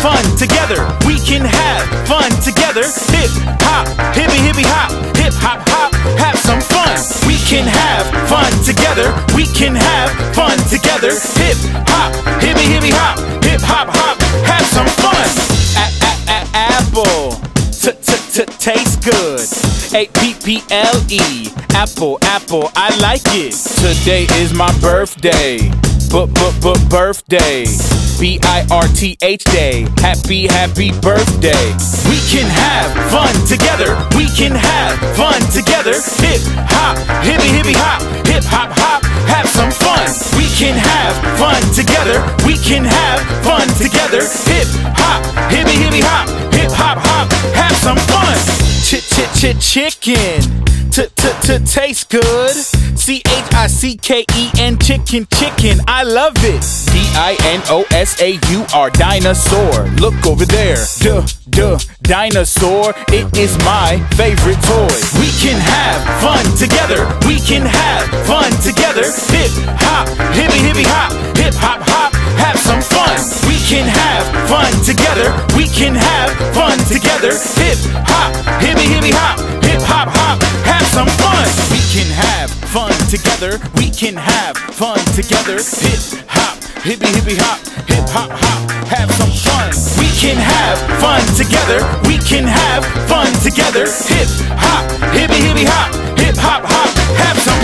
fun together. We can have fun together. Hip hop, hippy hippy hop, hip hop hop. Have some fun. We can have fun together. We can have fun together. Hip hop, hippy hippy hop, hip hop hop. Have some fun. Apple tastes good. A-P-P-L-E, apple, apple, I like it. Today is my birthday, birthday, B-I-R-T-H day, happy, happy birthday. We can have fun together, we can have fun together. Hip hop, hip hop hop, have some fun. We can have fun together, we can have fun together. Hip hop, hip hop hop, have some fun. Chicken, tastes good. C-H-I-C-K-E-N, chicken, chicken, I love it. D-I-N-O-S-A-U-R, dinosaur. Look over there, dinosaur. It is my favorite toy. We can have fun together. We can have fun together. Hip hop, hip hop hop. Have some fun. We can have fun together. We can have fun together. Hip hop, hip hop hop. Have some fun. We can have fun together. We can have fun together. Hip hop, hip hop hop. Have some fun. We can have fun together. We can have fun together. Hip hop, hip hop hop. Have some fun.